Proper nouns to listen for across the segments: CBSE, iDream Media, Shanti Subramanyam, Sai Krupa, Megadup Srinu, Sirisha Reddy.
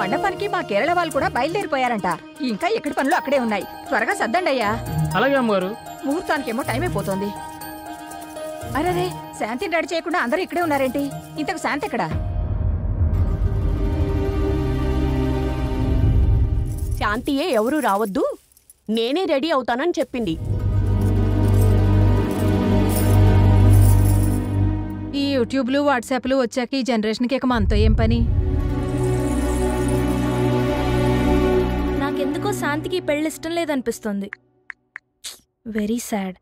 మండపానికి మా కేరళ వాళ్ళు కూడా బయలుదేరిపోయారంట. ఇంకా ఎక్కడ పనులు అక్కడే ఉన్నాయి. త్వరగా సద్దండి అయ్యా. అలాగే అమ్మగారు. ముహూర్తానికేమో టైం అయిపోతుంది. అరేరే శాంతిని రెడీ చేయకుండా అందరూ ఇక్కడే ఉన్నారేంటి? ఇంతకు శాంతి ఎక్కడ? శాంతియే ఎవరు రావద్దు, నేనే రెడీ అవుతానని చెప్పింది. ఈ యూట్యూబ్లు వాట్సాప్లు వచ్చాక ఈ జనరేషన్కి ఇక మనతో ఏం పని? నాకెందుకో శాంతికి పెళ్ళి ఇష్టం లేదనిపిస్తుంది. Very sad.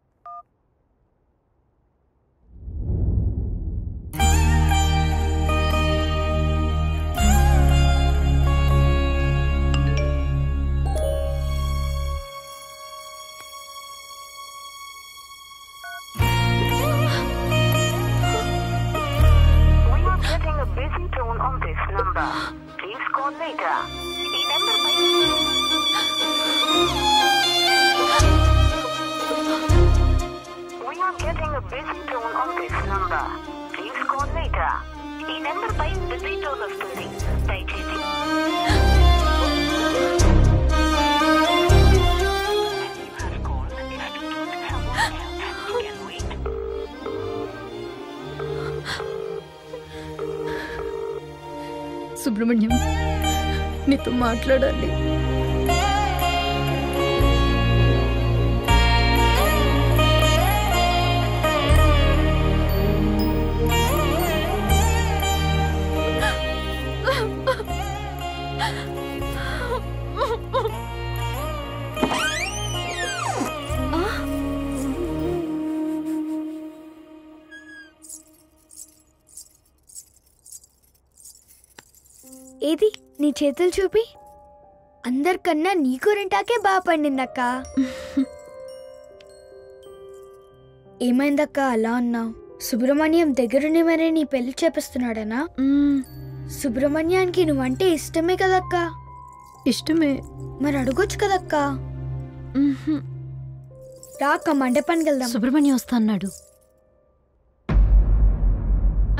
సుబ్రహ్మణ్యం, నీతో మాట్లాడాలి. ఏది నీ చేతులు చూపి. అందరికన్నా నీ కూరంటాకే బాగా పండిందక్క. ఏమైందక్క అలా అన్నావు? సుబ్రహ్మణ్యం దగ్గరుండి మరే నీ పెళ్లి చేపిస్తున్నాడనా? సుబ్రహ్మణ్యానికి నువ్వంటే ఇష్టమే కదక్క. ఇష్టమే, మరి అడగొచ్చు కదక్క. రాక్క మండపానికి వెళ్దాం. సుబ్రహ్మణ్యం వస్తా అన్నాడు.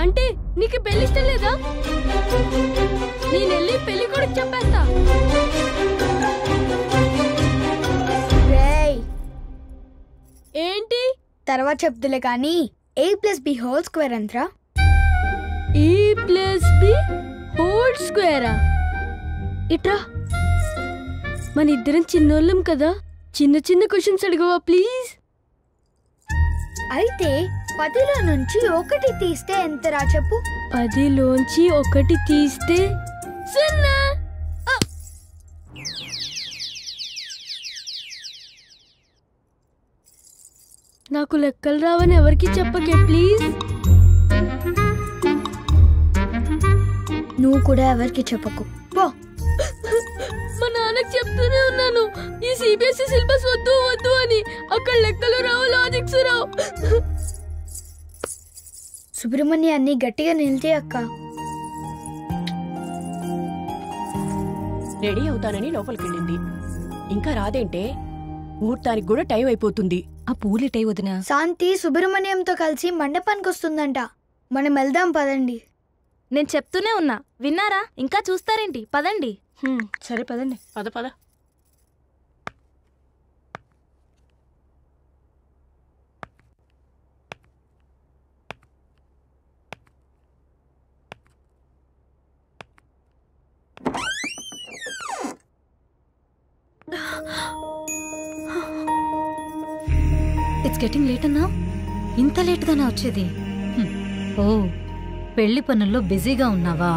అంటే నీకు పెళ్లి ఇష్టం లేదా? నేనెళ్ళి పెళ్లి కొడుకు చెప్పేస్తా. ఏంటి తర్వాత చెప్తులే కానీ a+b² అంతరా? a+b² ఇట్రా, మన ఇద్దరం చిన్నోళ్ళం కదా, చిన్న చిన్న క్వశ్చన్స్ అడిగవా ప్లీజ్. అయితే 10లో నుంచి 1 తీస్తే ఎంతరా చెప్పు. 10లోంచి 1 తీస్తే 0. నాకు లెక్కలు రావని ఎవరికి చెప్పకే ప్లీజ్. నువ్వు కూడా ఎవరికి చెప్పకు. మా నాన్నకి చెప్తూనే ఉన్నాను ఈ సిబిఎస్ఈ సిలబస్ వద్దు వద్దు అని. అక్కడ లెక్కలు రావు, లాజిక్స్ రావు. సుబ్రహ్మణ్యాన్ని గట్టిగా నిలిచే అక్క. రెడీ అవుతానని లోపలికి వెళ్ళింది, ఇంకా రాదేంటే? ముహూర్తానికి కూడా టైం అయిపోతుంది. ఆ పూలు టై వదినా. శాంతి సుబ్రహ్మణ్యంతో కలిసి మండపానికి వస్తుందంట, మనం వెళ్దాం పదండి. నేను చెప్తూనే ఉన్నా, విన్నారా? ఇంకా చూస్తారేంటి, పదండి. సరే పదండి, పద పద. ఇట్స్ గెటింగ్ లేట్ అన్నా. ఇంత లేట్గానే వచ్చేది? ఓ పెళ్లి పనుల్లో బిజీగా ఉన్నావా?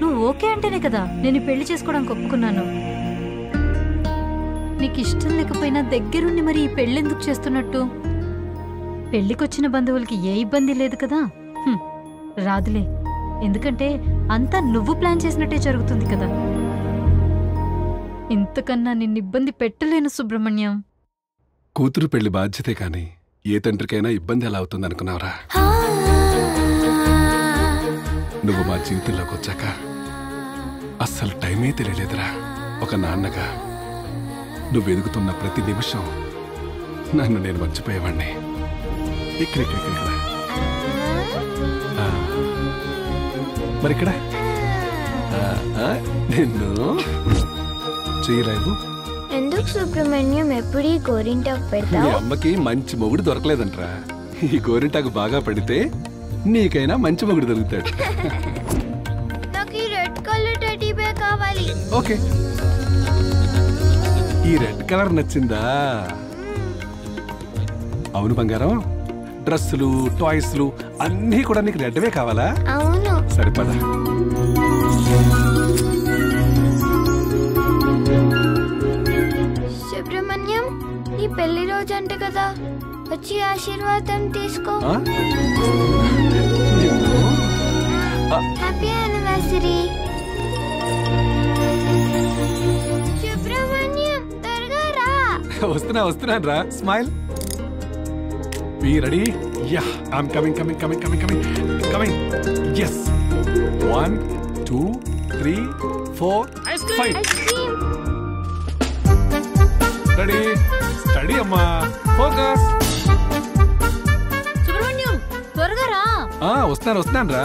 నువ్వు ఓకే అంటేనే కదా నేను పెళ్లి చేసుకోవడానికి ఒప్పుకున్నాను. నీకు ఇష్టం లేకపోయినా దగ్గరుండి మరి ఈ పెళ్ళెందుకు చేస్తున్నట్టు? పెళ్లికొచ్చిన బంధువులకి ఏ ఇబ్బంది లేదు కదా. రాదులే, ఎందుకంటే అంతా నువ్వు ప్లాన్ చేసినట్టే జరుగుతుంది కదా. ఇంతకన్నా నిన్ను ఇబ్బంది పెట్టలేను సుబ్రహ్మణ్యం. కూతురు పెళ్లి బాధ్యతే కానీ ఏ తండ్రికైనా ఇబ్బంది ఎలా అవుతుంది అనుకున్నావరా? నువ్వు మా జీవితంలోకి వచ్చాక అస్సలు టైమే తెలియలేదురా. ఒక నాన్నగా నువ్వు ఎదుగుతున్న ప్రతి నిమిషం నన్ను నేను మర్చిపోయేవాడిని. ఇక్కడ మరిక్కడ सुब्रमण्यम मंच मोगुडु दोरकलेदंट्रा गोरिंटाकु बागा पड़िते नीकैना मंच मोगुडु दोरुकुताडु नाकी रेड कलर टेडी बेयर कावाली ओके ई रेड कलर नच्चिंदा अवनु बंगारम ड्रेस्सुलु टॉय्सुलु अन्नी कूडा नीकु रेड वे कावाला अवनु सरिपदा పెళ్లి రోజు అంటే కదా వచ్చి ఆశీర్వాదం తీసుకో హ్యాపీ యానివర్సరీ సుబ్రమణ్యం త్వరగా రా వస్తున్నా smile be ready yeah I am coming yes 1 2 3 4 ice cream ready study अम्मा फोकस सुब्रमण्यम त्वरगा रा हां वస్తున్నాను రా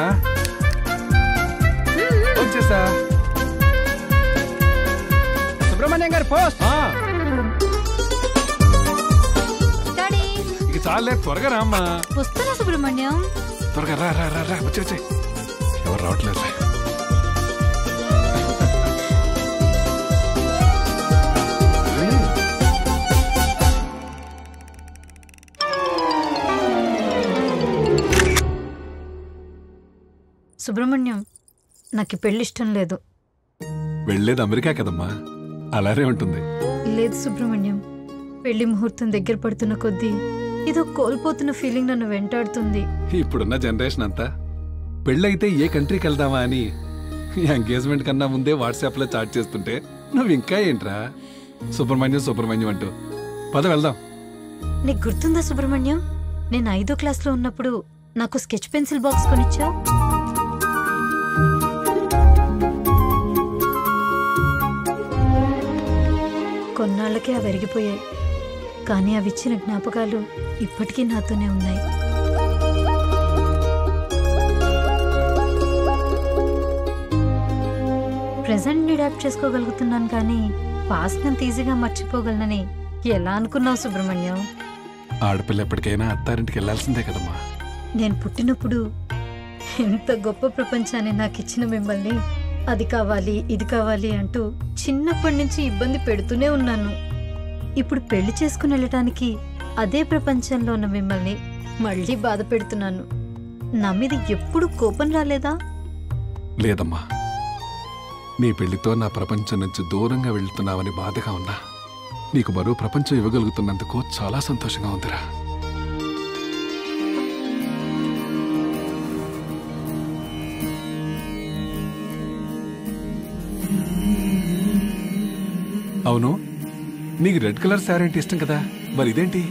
వచ్చేసా సుబ్రమణ్యం గారి పోస్ట్ ఆ స్టడీ ఇక చాలే త్వరగా రా అమ్మా వస్తున్నా సుబ్రమణ్యం త్వరగా రా రా రా వచ్చేసే ఎవరు రావట్లేదు సుబ్రమణ్యం నాకు పెళ్లి ఇష్టం లేదు వెళ్ళేది అమెరికా కదమ్మా అలానే ఉంటుంది లేదు సుబ్రమణ్యం పెళ్లి ముహూర్తం దగ్గర పడుతున్న కొద్దీ ఏదో కోల్పోతున్న ఫీలింగ్ నన్ను వెంటాడుతుంది ఇప్పుడున్న జనరేషన్ అంతా పెళ్ళైతే ఏ కంట్రీకి వెళ్దామా అని ఎంగేజ్‌మెంట్ కన్నా ముందే వాట్సాప్ లో చాట్ చేస్తుంటే నువ్వు ఇంకా ఏంట్రా సుబ్రమణ్యం అంటూ పద వెళ్దాం నీకు గుర్తుందా సుబ్రమణ్యం నేను 5వ క్లాస్ లో ఉన్నప్పుడు నాకు స్కెచ్ పెన్సిల్ బాక్స్ కొనిచ్చావు కొన్నాళ్ళకే అవి విరిగిపోయాయి కానీ అవి ఇచ్చిన జ్ఞాపకాలు ఇప్పటికీ నాతోనే ఉన్నాయి ప్రెజెంట్ ని అడాప్ట్ చేసుకోగలుగుతున్నాను కానీ పాస్ట్ ని ఈజీగా మర్చిపోగలనని ఎలా అనుకున్నావు సుబ్రమణ్యం ఆడపిల్ల ఎప్పటికైనా అత్తారింటికి వెళ్ళాల్సిందే కదమ్మా నేను పుట్టినప్పుడు ఎంత గొప్ప ప్రపంచాన్ని నాకు ఇచ్చిన మిమ్మల్ని అది కావాలి ఇది కావాలి అంటూ చిన్నప్పటి నుంచి ఇబ్బంది పెడుతూనే ఉన్నాను ఇప్పుడు పెళ్లి చేసుకుని వెళ్ళటానికి అదే ప్రపంచంలో ఉన్న మిమ్మల్ని మళ్ళీ బాధ పెడుతున్నాను నా మీద ఎప్పుడు కోపం రాలేదా లేదమ్మా నీ పెళ్లితో నా ప్రపంచం నుంచి దూరంగా వెళ్తున్నావని బాధగా ఉన్నా నీకు మరో ప్రపంచం ఇవ్వగలుగుతున్నందుకు చాలా సంతోషంగా ఉందిరా అవును నీకు రెడ్ కలర్ సారీ అంటే ఇష్టం కదా మరి ఇదేంటి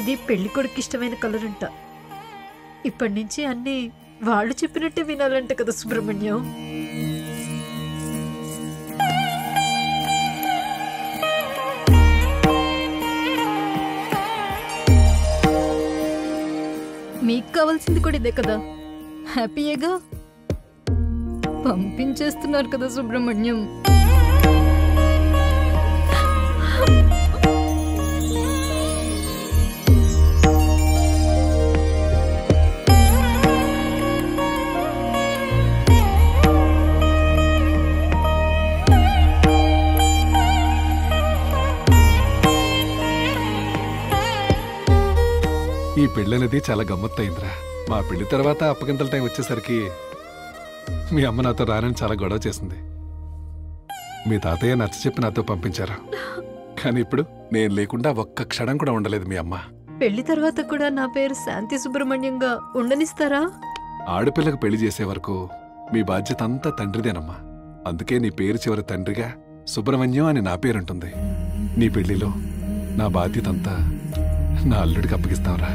ఇది పెళ్లి కొడుకు ఇష్టమైన కలర్ అంట ఇప్పటి నుంచి అన్నీ వాళ్ళు చెప్పినట్టే వినాలంట కదా సుబ్రమణ్యం మీకు కావాల్సింది కూడా ఇదే కదా హ్యాపీయేగా పంపించేస్తున్నారు కదా సుబ్రమణ్యం ఈ పెళ్ళనేది చాలా గమ్మత్తైందిరా మా పెళ్లి తర్వాత అప్పగింతల టైం వచ్చేసరికి మీ అమ్మ నాతో రానని చాలా గొడవ చేసింది మీ తాతయ్య నచ్చ చెప్పి నాతో పంపించారు కానీ ఇప్పుడు నేను లేకుండా ఒక్క క్షణం కూడా ఉండలేదు మీ అమ్మ పెళ్లి తర్వాత కూడా నా పేరు శాంతి సుబ్రమణ్యంగా ఉండనిస్తారా ఆడపిల్లకు పెళ్లి చేసే వరకు మీ బాధ్యత అంతా తండ్రిదేనమ్మా అందుకే నీ పేరు చివరి తండ్రిగా సుబ్రమణ్యం అని నా పేరుంటుంది నీ పెళ్లిలో నా బాధ్యత అంతా నా అల్లుడికి అప్పగిస్తావురా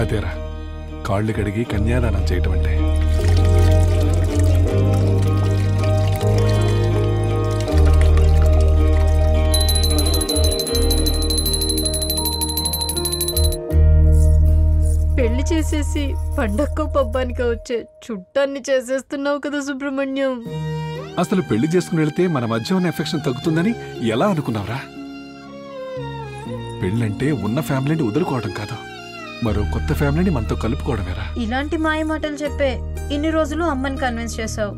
అదేరా కాళ్ళు కడిగి కన్యాదానం చేయటం అంటే చేసేసి పండక్కో పబ్బానికి వచ్చే చుట్టాన్ని చేసేస్తున్నావు కదా సుబ్రహ్మణ్యం. అసలు పెళ్లి చేసుకుని వెళ్తే మన మధ్య ఉన్న ఎఫెక్షన్ తగ్గుతుందని ఎలా అనుకున్నావురా? పెళ్ళంటే ఉన్న ఫ్యామిలీని వదులుకోవడం కాదు, మరో కొత్త ఫ్యామిలీని మనతో కలుపుకోవడమేరా. ఇలాంటి మాయమాటలు చెప్పే ఇన్ని రోజులు అమ్మని కన్విన్స్ చేసావు,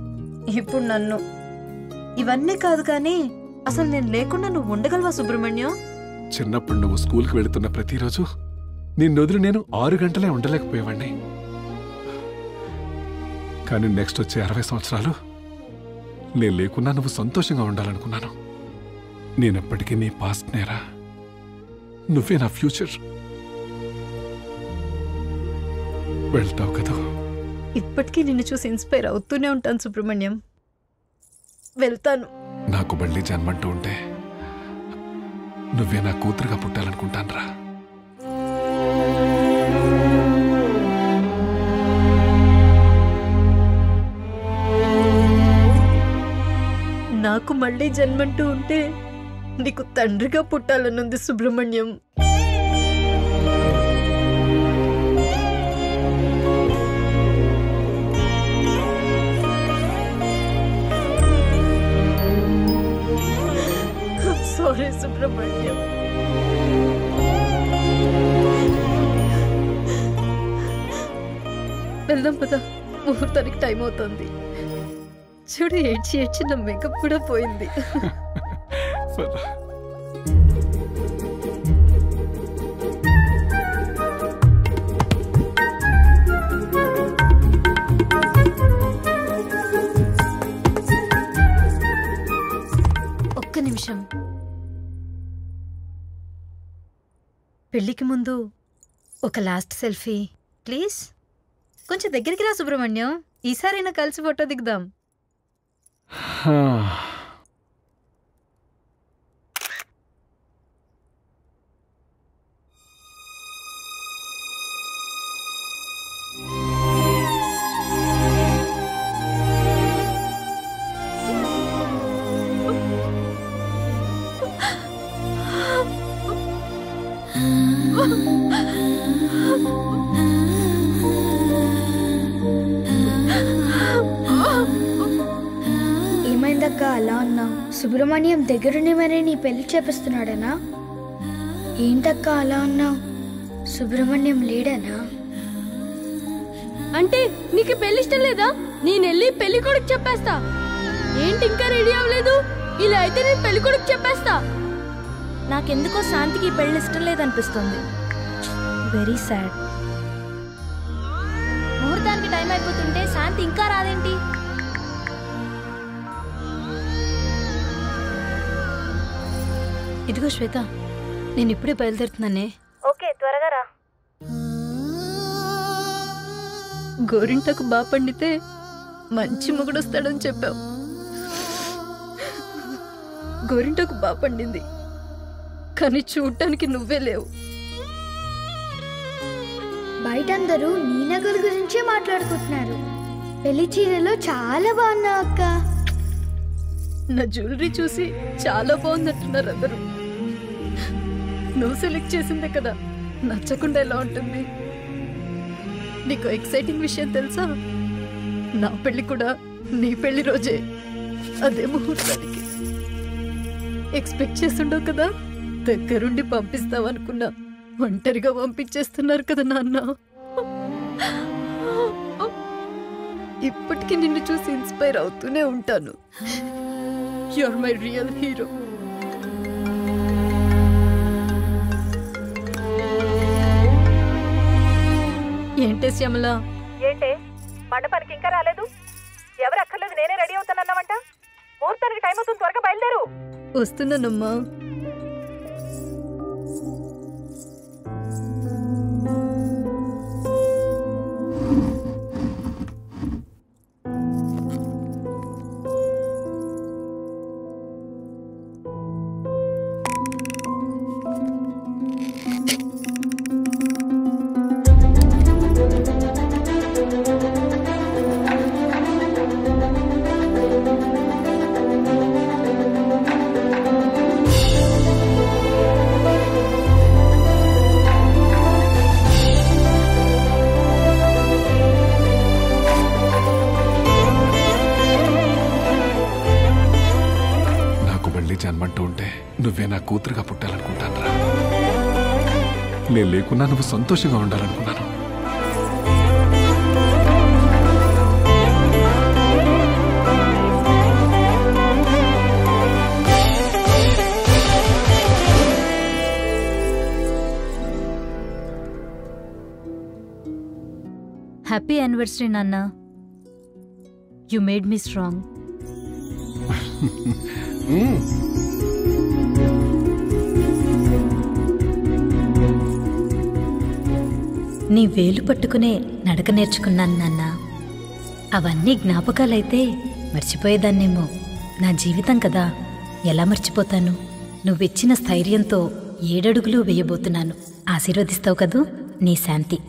ఇప్పుడు నన్ను. ఇవన్నీ కాదు కానీ అసలు నేను లేకుండా నువ్వు ఉండగలవా సుబ్రహ్మణ్యం? చిన్నప్పుడు నువ్వు స్కూల్కి వెళుతున్న ప్రతిరోజు నిన్ను వదిలి నేను 6 గంటలే ఉండలేకపోయేవాడిని. కానీ నెక్స్ట్ వచ్చే 60 సంవత్సరాలు నేను లేకున్నా నువ్వు సంతోషంగా ఉండాలనుకున్నాను. నేనెప్పటికీ నీ పాస్ట్ నేరా, నువ్వే నా ఫ్యూచర్. వెళ్తావు కదా? ఇప్పటికీ నిన్ను చూసి ఇన్స్పైర్ అవుతూనే ఉంటాను సుబ్రహ్మణ్యం, వెళ్తాను. నాకు మళ్ళీ జన్మంటూ ఉంటే నువ్వే నా కూతురుగా పుట్టాలనుకుంటాను రా. నాకు మళ్ళీ జన్మంటూ ఉంటే నీకు తండ్రిగా పుట్టాలనుంది సుబ్రహ్మణ్యం. సారీ సుబ్రహ్మణ్యం. వెళ్దాం పద, ముహూర్తానికి టైం అవుతుంది. చూడు ఏడ్చి ఏడ్చి నా మేకప్ కూడా పోయింది. ఒక్క నిమిషం, పెళ్లికి ముందు ఒక లాస్ట్ సెల్ఫీ ప్లీజ్. కొంచెం దగ్గరికి రా సుబ్రహ్మణ్యం, ఈసారైనా కలిసి ఫోటో దిగుదాం. ఏమైందక్క అలా అన్నావు? సుబ్రహ్మణ్యం దగ్గరుండి మరీ నీ పెళ్లి చేపిస్తున్నాడనా? ఏంటక్క అలా అన్నావు? సుబ్రహ్మణ్యం లేడనా అంటే నీకు పెళ్లి ఇష్టం లేదా? నేను వెళ్ళి పెళ్లి కొడుకు చెప్పేస్తా. ఏంటి ఇంకా రెడీ అవ్వలేదు? ఇలా అయితే నేను పెళ్లి కొడుకు చెప్పేస్తా. నాకెందుకో శాంతికి పెళ్లి ఇష్టం లేదనిపిస్తుంది. Very sad. ముహూర్తానికి టైం అయిపోతుంటే శాంతి ఇంకా రాదేంటి? ఇదిగో శ్వేత, నేను ఇప్పుడే బయలుదేరుతున్నానే. ఓకే త్వరగా రా. గోరింటకు బా పండితే మంచి మొగుడొస్తాడని చెప్పావు, గోరింటకు బా పండింది. కానీ చూడటానికి నువ్వే లేవు. బయట అందరూ నీ నగల గురించే మాట్లాడుకుంటున్నారు. పెళ్లి చీరలో చాలా బాగున్నావు అక్క. నా జ్యువెలరీ చూసి చాలా బాగుందంటున్నారు అందరూ. నువ్వు సెలెక్ట్ చేసిందే కదా, నచ్చకుండా ఎలా ఉంటుంది? నీకు ఎక్సైటింగ్ విషయం తెలుసా? నా పెళ్లి కూడా నీ పెళ్లి రోజే, అదే ముహూర్తానికి. ఎక్స్పెక్ట్ చేస్తుండవు కదా, దగ్గరుండి పంపిస్తావనుకున్నా ఒంటరిగా పంపించేస్తున్నారు కదా నాన్న. ఇప్పటికీ నిన్ను చూసి ఇన్స్పైర్ అవుతూనే ఉంటాను. You are my real hero. ఏంటే శ్యామల, ఏంటే మండపానికి ఇంకా రాలేదు? ఎవరు అక్కర్లేదు నేనే రెడీ అవుతానన్నావంట. ముహూర్తానికి టైం అవుతుంది, త్వరగా బయలుదేరు. వస్తున్నానమ్మా. కన్మంటుంటే నువ్వే నా కూతురుగా పుట్టాలనుకుంటానరా. నేను లేకున్నా నువ్వు సంతోషంగా ఉండాలనుకున్నాను. Happy anniversary, Nana. You made me strong. నీ వేలు పట్టుకునే నడక నేర్చుకున్నాను నాన్న. అవన్నీ జ్ఞాపకాలైతే మర్చిపోయేదాన్నేమో. నా జీవితం కదా, ఎలా మర్చిపోతాను. నువ్విచ్చిన స్థైర్యంతో 7 అడుగులు వేయబోతున్నాను. ఆశీర్వదిస్తావు కదూ. నీ శాంతి.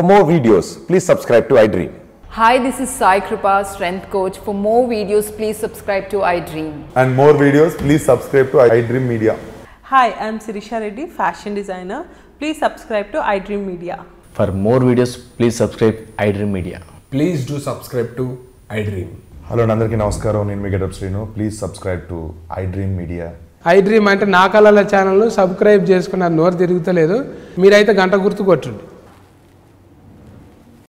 For more videos, please subscribe to iDream. Hi, this is Sai Krupa, strength coach. For more videos, please subscribe to iDream. And more videos, please subscribe to iDream Media. Hi, I am Sirisha Reddy, fashion designer. Please subscribe to iDream Media. For more videos, please subscribe iDream Media. Please do subscribe to iDream. Hello, nandariki namaskaram. Nenu Megadup Srinu. Please subscribe to iDream Media. iDream ante na kalala channel lo subscribe cheskunna noru tirugutaledu. Meeraithe ganta gurtu kottandi.